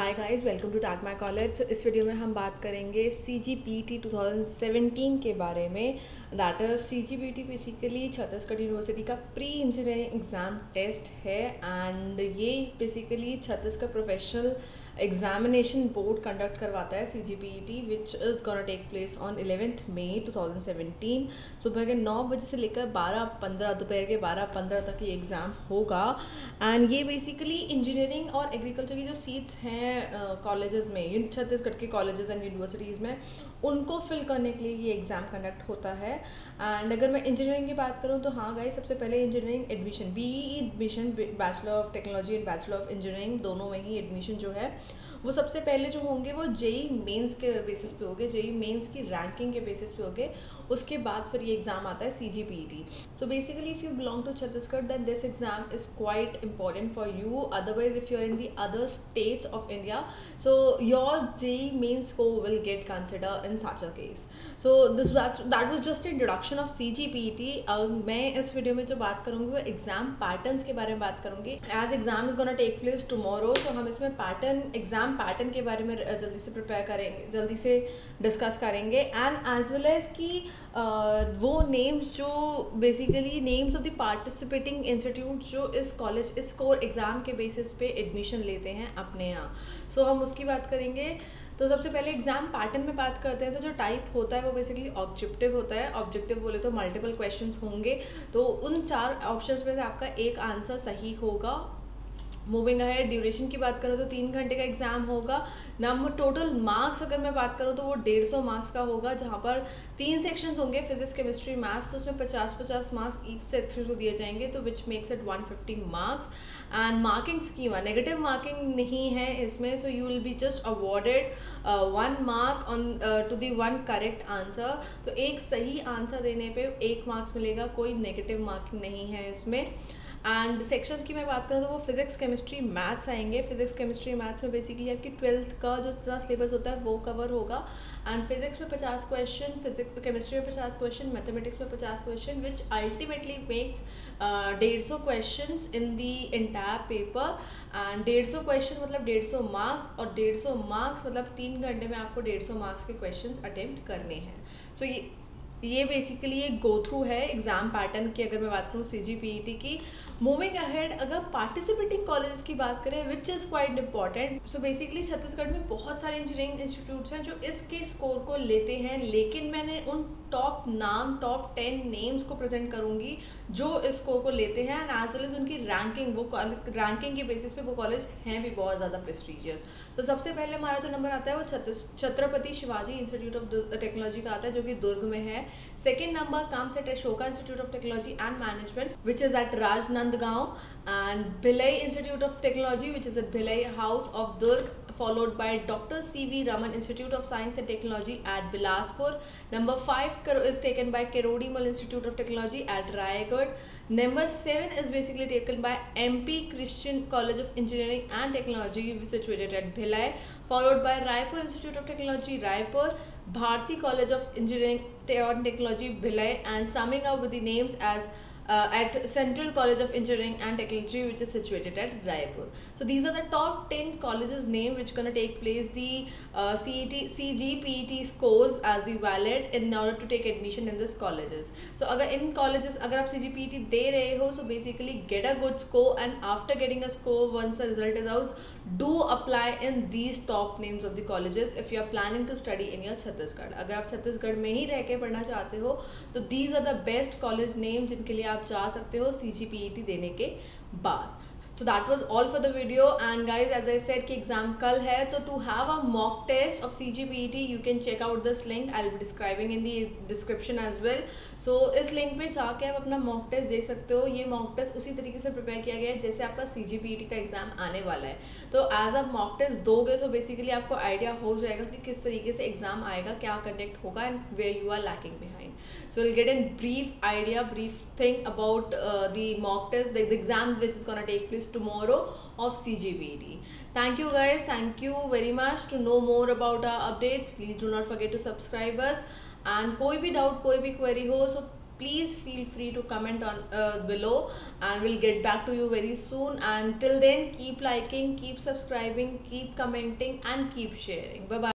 Hi guys, welcome to tag my college. इस video में हम बात करेंगे CGPET 2017 के बारे में। That is CGPET basically Chhattisgarh university का प्री इंजीनियरिंग एग्ज़ाम टेस्ट है एंड ये basically Chhattisgarh professional examination board conduct करवाता है CGPET which is gonna take place on 11 May 2017। सुबह के 9 बजे से लेकर 12:15 दोपहर के 12:15 तक ये एग्ज़ाम होगा। एंड ये बेसिकली इंजीनियरिंग और एग्रीकल्चर की जो सीट्स हैं कॉलेजेस में, छत्तीसगढ़ के कॉलेजेस एंड यूनिवर्सिटीज़ में, उनको फिल करने के लिए ये एग्ज़ाम कंडक्ट होता है। एंड अगर मैं इंजीनियरिंग की बात करूँ तो हाँ गाइस, सबसे पहले engineering admission BEE admission, bachelor of technology and bachelor of engineering, दोनों में ही एडमिशन जो है वो सबसे पहले जो होंगे वो JEE मेंस के बेसिस पे होंगे, JEE मेंस की रैंकिंग के बेसिस पे होंगे। उसके बाद फिर ये एग्ज़ाम आता है CGPET। So basically if you belong to Chhattisgarh then this exam is quite important for you. Otherwise if you are in the other states of India so your JEE mains को will get consider in such a case. So this that was just introduction of CGPET। अब मैं इस video में जो बात करूँगी वो exam patterns के बारे में बात करूँगी। As exam is gonna take place tomorrow, so हम इसमें एग्ज़ाम पैटर्न के बारे में जल्दी से प्रिपेयर करेंगे, जल्दी से डिस्कस करेंगे। एंड एज वेल एज़ कि वो नेम्स जो basically names of the participating institute जो इस कॉलेज इस कोर एग्ज़ाम के बेसिस पे एडमिशन लेते हैं अपने यहाँ, सो हम उसकी बात करेंगे। तो सबसे पहले एग्ज़ाम पैटर्न में बात करते हैं तो जो टाइप होता है वो बेसिकली ऑब्जेक्टिव होता है। ऑब्जेक्टिव बोले तो मल्टीपल क्वेश्चन होंगे, तो उन 4 ऑप्शन में से आपका एक आंसर सही होगा। मूविंग है, ड्यूरेशन की बात करूँ तो 3 घंटे का एग्ज़ाम होगा। नंबर टोटल मार्क्स अगर मैं बात करूँ तो वो 150 मार्क्स का होगा, जहाँ पर 3 सेक्शंस होंगे, फिजिक्स, केमिस्ट्री, मैथ्स। तो उसमें 50-50 मार्क्स ईच सेक्शन को दिए जाएंगे, तो which makes it 150 marks. And marking scheme negative marking नहीं है इसमें, so you will be just awarded 1 mark on to the 1 correct answer. तो एक सही आंसर देने पर 1 मार्क्स मिलेगा, कोई नेगेटिव मार्किंग नहीं है इसमें। एंड सेक्शंस की मैं बात करूँ तो वो फिजिक्स, केमिस्ट्री, मैथ्स आएंगे। फिजिक्स, केमिस्ट्री, मैथ्स में बेसिकली आपकी 12th का जो पूरा सिलेबस होता है वो कवर होगा। एंड फिजिक्स में 50 क्वेश्चन, फिजिक्स केमिस्ट्री में 50 क्वेश्चन, मैथमेटिक्स में 50 question, which ultimately makes 150 question in the entire paper. And 150 question मतलब 150 मार्क्स, और 150 मार्क्स मतलब 3 घंटे में आपको 150 मार्क्स के क्वेश्चन अटैम्प्ट करने हैं। सो ये बेसिकली एक गो थ्रू है एग्ज़ाम पैटर्न की, अगर मैं बात करूँ CGPET की। मूविंग अहेड, अगर पार्टिसिपेटिंग कॉलेजेस की बात करें which is quite important, so basically Chhattisgarh में बहुत सारे इंजीनियरिंग इंस्टीट्यूट्स हैं जो इसके स्कोर को लेते हैं, लेकिन मैंने उन टॉप 10 नेम्स को प्रेजेंट करूँगी जो इस स्कोर को लेते हैं। एंड एज वेल एज उनकी रैंकिंग, वो रैंकिंग के बेसिस पे वो कॉलेज हैं भी बहुत ज़्यादा प्रेस्टीजियस। तो सबसे पहले हमारा जो नंबर आता है वो Chhatrapati Shivaji institute of technology का आता है, जो कि दुर्ग में है। सेकेंड नंबर कामसेट Ashoka institute of technology and management which is at Rajnandgaon, and Bhilai institute of technology which is at Bhilai, house of Durg, followed by Dr. C.V. Raman Institute of Science and Technology at Bilaspur. Number 5 is taken by Kirodimal Institute of Technology at Raigarh. Number 7 is basically taken by MP Christian College of Engineering and Technology situated at Bhilai, followed by Raipur Institute of Technology, Raipur, Bharati College of Engineering and Technology, Bhilai, and summing up with the names as at Central College of Engineering and Technology which is situated at Raipur. So these are the top 10 colleges name which gonna take place the CGPET scores as the valid in order to take admission in this colleges. So agar aap CGPET de rahe ho, so basically get a good score, and after getting a score, once the result is out, do apply in these top names of the colleges if you are planning to study in your Chhattisgarh. अगर आप छत्तीसगढ़ में ही रह के पढ़ना चाहते हो तो these are the best college names जिनके लिए आप जा सकते हो CGPET देने के बाद। So that was all for the video, and guys as I said कि एग्ज़ाम कल है, तो to have a mock test of CGPET you can check out this link, I'll be describing in the description as well. So इस link पे जाके आप अपना mock test दे सकते हो। ये mock test उसी तरीके से प्रिपेयर किया गया है जैसे आपका CGPET का एग्ज़ाम आने वाला है। तो as आप mock test दोगे तो बेसिकली आपको आइडिया हो जाएगा कि किस तरीके से एग्ज़ाम आएगा, क्या कनेक्ट होगा, and where you are lacking behind. So you'll get a brief thing about the mock test, the exam which is gonna take place tomorrow of CGPET. Thank you guys, thank you very much. To know more about our updates, please do not forget to subscribe us, and कोई भी doubt, कोई भी query हो, so please feel free to comment on below, and we'll get back to you very soon. And till then, keep liking, keep subscribing, keep commenting, and keep sharing. Bye bye.